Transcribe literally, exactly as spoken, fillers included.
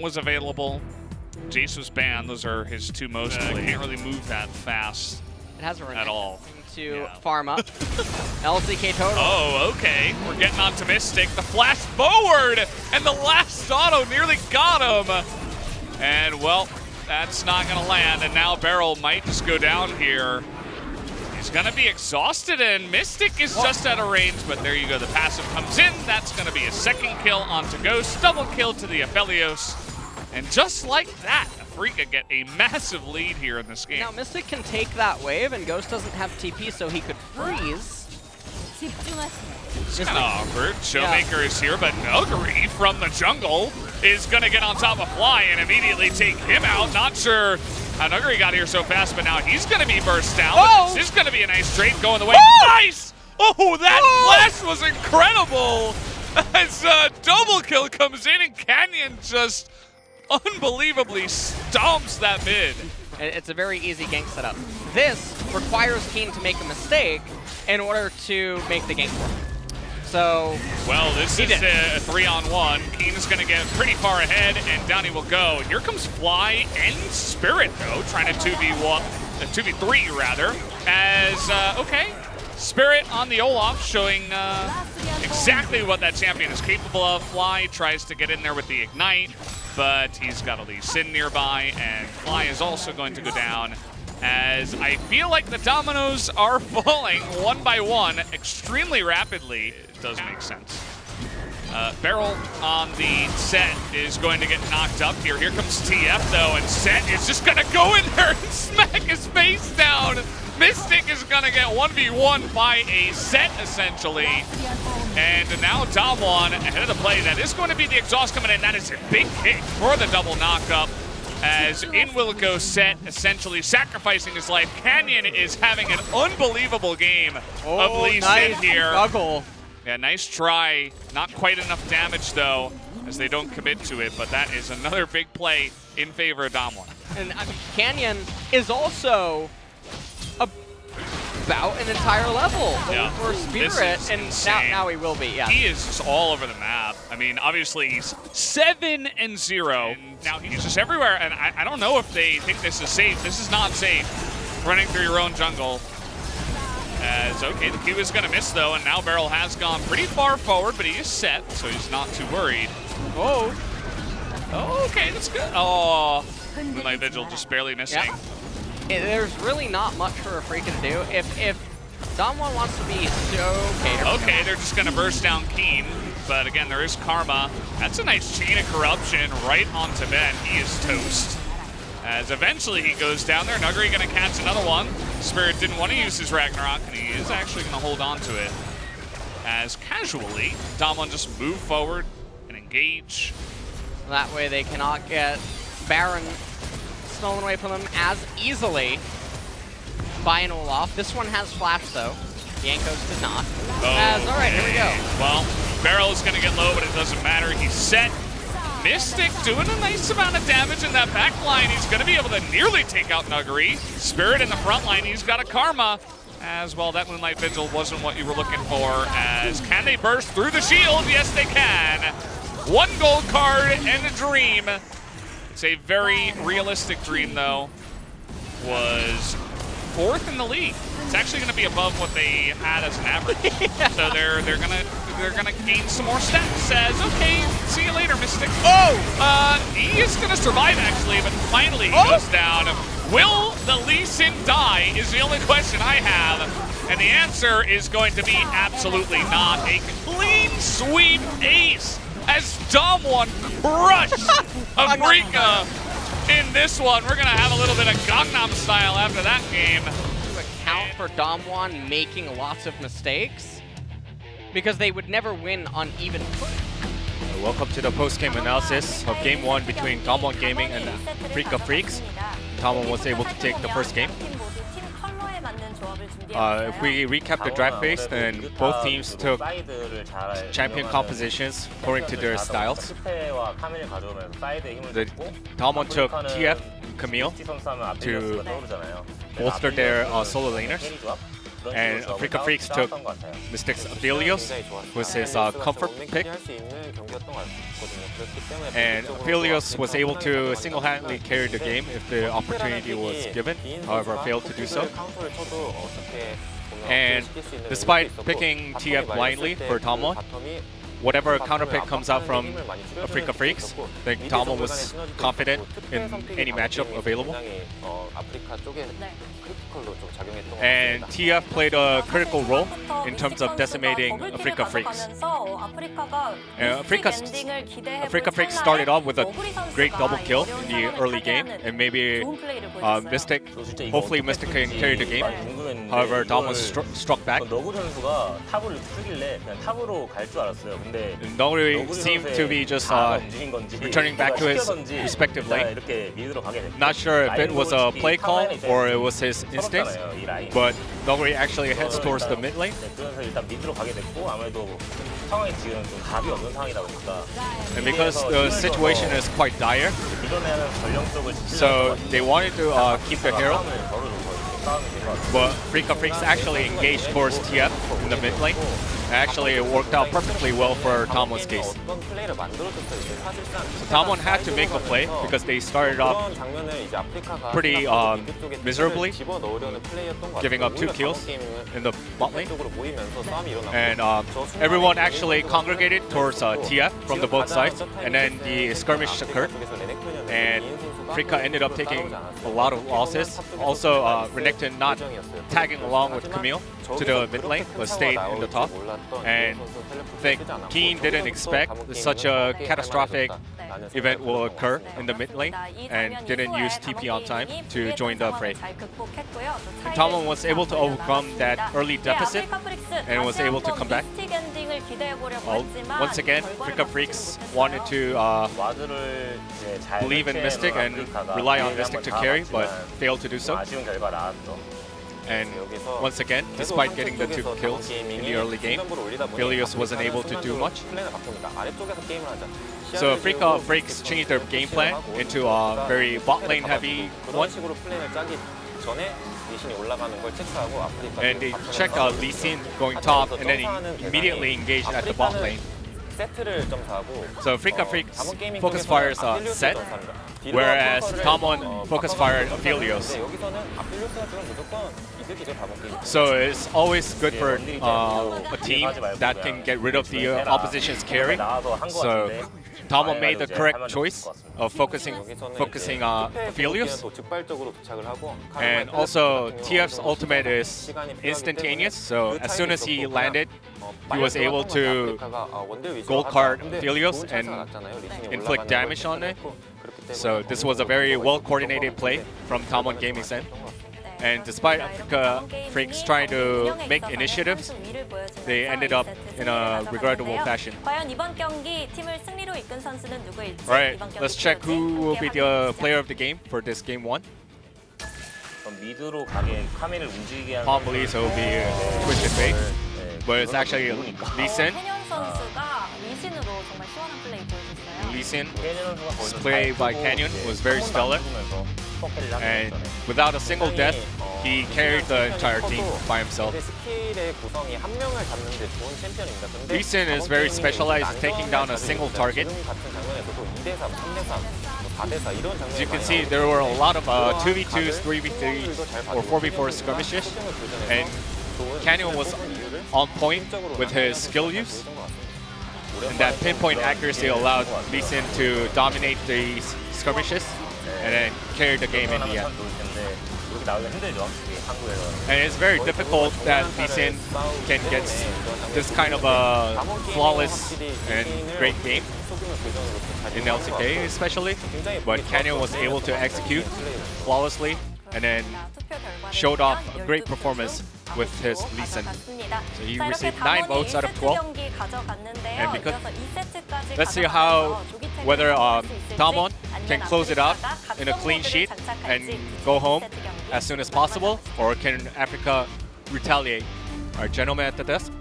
Taunt was available. Jace was banned. Those are his two most. Uh, can't really move that fast. It has a Renekton at all. To yeah. farm up. L C K total. Oh, okay. We're getting on to Mystic. The flash forward, and the last auto nearly got him. And well, that's not gonna land. And now BeryL might just go down here. He's gonna be exhausted, and Mystic is Whoa. just out of range. But there you go. The passive comes in. That's gonna be a second kill onto Ghost. Double kill to the Aphelios. And just like that, Afreeca get a massive lead here in this game. Now Mystic can take that wave, and Ghost doesn't have T P, so he could freeze. It's kind of awkward. ShowMaker yeah. is here, but Nuguri from the jungle is going to get on top of Fly and immediately take him out. Not sure how Nuguri got here so fast, but now he's going to be burst down. Oh. This is going to be a nice trade going the way. Oh. Nice! Oh, that oh. flash was incredible! As uh, double kill comes in, and Canyon just unbelievably stomps that mid. It's a very easy gank setup. This requires Kiin to make a mistake in order to make the gank work. So, well, this is did. a three on one. Kiin is going to get pretty far ahead, and down he will go. Here comes Fly and Spirit, though, trying to two v one, uh, two v three, rather. As, uh, okay, Spirit on the Olaf, showing uh, exactly what that champion is capable of. Fly tries to get in there with the Ignite, but he's got a Lee Sin nearby, and Fly is also going to go down, as I feel like the dominoes are falling one by one extremely rapidly. It does make sense. Uh, BeryL on the set is going to get knocked up here. Here comes T F, though, and Set is just going to go in there and smack his face down. Mystic is going to get one v one by a Set, essentially. And now DAMWON ahead of the play. That is going to be the exhaust coming in. That is a big kick for the double knockup, as in will go Set, essentially sacrificing his life. Canyon is having an unbelievable game oh, of Lee Sin here. Struggle. Yeah, nice try. Not quite enough damage, though, as they don't commit to it, but that is another big play in favor of DAMWON. And I mean, Canyon is also about an entire level yeah. for Spirit, and now, now he will be. Yeah, he is just all over the map. I mean, obviously he's seven and zero. And now he's just everywhere, and I, I don't know if they think this is safe. This is not safe. Running through your own jungle. As okay, the Q is going to miss though, and now BeryL has gone pretty far forward, but he is set, so he's not too worried. Oh, oh okay, that's good. Oh, Moonlight Vigil just barely missing. Yeah. It, there's really not much for Afreeca to do. If if DAMWON wants to be so catered. Okay, they're just gonna burst down Kiin, but again there is Karma. That's a nice chain of corruption right onto Ben. He is toast. As eventually he goes down there. Nuguri gonna catch another one. Spirit didn't want to use his Ragnarok, and he is actually gonna hold on to it. As casually, DAMWON just move forward and engage. That way they cannot get Baron stolen away from them as easily by an Olaf. This one has flash though. Jankos did not. Okay. As, all right, here we go. Well, BeryL is going to get low, but it doesn't matter. He's set. Mystic doing a nice amount of damage in that back line. He's going to be able to nearly take out Nuguri. Spirit in the front line. He's got a Karma. As well, that Moonlight Vigil wasn't what you were looking for. As can they burst through the shield? Yes, they can. One gold card and a dream. It's a very realistic dream, though. Was fourth in the league. It's actually going to be above what they had as an average. yeah. So they're they're gonna they're gonna gain some more stats. Says, okay, see you later, Mystic. Oh, uh, he is going to survive actually, but finally he oh. goes down. Will the Lee Sin die? Is the only question I have, and the answer is going to be absolutely not. A clean sweep ace. As DAMWON crushed Afreeca in this one. We're going to have a little bit of Gangnam Style after that game. Account for DAMWON making lots of mistakes because they would never win on even foot. Welcome to the post-game analysis of game one between DAMWON Gaming and Afreeca Freecs. DAMWON was able to take the first game. Uh, if we recap the draft phase, then both teams took champion compositions according to their styles. The DAMWON took T F and Camille to bolster their uh, solo laners. and Afreeca Freecs took Mystic's Aphelios, was his uh, comfort pick. And Aphelios was able to single-handedly carry the game if the opportunity was given, however failed to do so. And despite picking T F blindly for DAMWON, whatever counterpick comes out from Afreeca Freecs, I think DAMWON was confident in any matchup available. And T F played a critical role in terms of decimating Afreeca Freecs. Uh, Afreeca Freecs started off with a great double kill in the early game, and maybe uh, Mystic, hopefully Mystic can carry the game. However, DAMWON stru struck back. Nuguri seemed to be just uh, returning back to his respective lane. Not sure if it was a play call or it was his instincts, but Nuguri actually heads towards the mid lane. And because the situation is quite dire, so they wanted to uh, keep the hero. But Afreeca Freecs actually engaged towards T F in the mid lane. Actually, it worked out perfectly well for DAMWON's case. So DAMWON had to make a play because they started off pretty um, miserably, giving up two kills in the bot lane. And um, everyone actually congregated towards uh, T F from the both sides, and then the skirmish occurred. And Afreeca ended up taking a lot of losses. Also, uh, Renekton not tagging along with Camille to the mid lane, but stayed in the top. And I think Kiin didn't expect such a catastrophic event will occur in the mid lane, and didn't use T P on time to join the fray. And DAMWON was able to overcome that early deficit and was able to come back. Well, once again, Afreeca Freecs wanted to uh, believe in Mystic and rely on Mystic to carry, but failed to do so. And once again, despite getting the two kills in the early game, Aphelios wasn't able to do much. So Afreeca Freecs changed their game plan into a very bot lane heavy one. And they checked uh, Lee Sin going top, and then he immediately engaged at the bot lane. So Afreeca Freecs focus fires uh, Set, whereas DAMWON focus fired Aphelios. So it's always good for uh, a team that can get rid of the uh, opposition's carry. So DAMWON made the correct choice of focusing focusing uh, Aphelios. And also T F's ultimate is instantaneous, so as soon as he landed, he was able to gold card Aphelios and inflict damage on it. So this was a very well-coordinated play from DAMWON Gaming's end. And despite Afreeca Freecs trying to make initiatives, they ended up in a regrettable fashion. Alright, let's check who will be the uh, player of the game for this game one. Palm believes it will be uh, Twitch and Fake, but it's actually Lee Sin. Lee Sin's play by Canyon was very stellar, and without a single death, he carried the entire team by himself. Lee Sin is very specialized in taking down a single target. As you can see, there were a lot of uh, two v twos, three v threes, or four v four skirmishes, and Canyon was on point with his skill use. And that pinpoint accuracy allowed Lee Sin to dominate the skirmishes and then carry the game in the end. And it's very difficult that Lee Sin can get this kind of a flawless and great game in L C K especially, but Canyon was able to execute flawlessly and then showed off a great performance with his Lee Sin. So he received nine votes out of twelve. And because let's see how whether um, DAMWON can close it out in a clean sheet and go home as soon as possible, or can Afreeca retaliate. All right, gentlemen at the desk.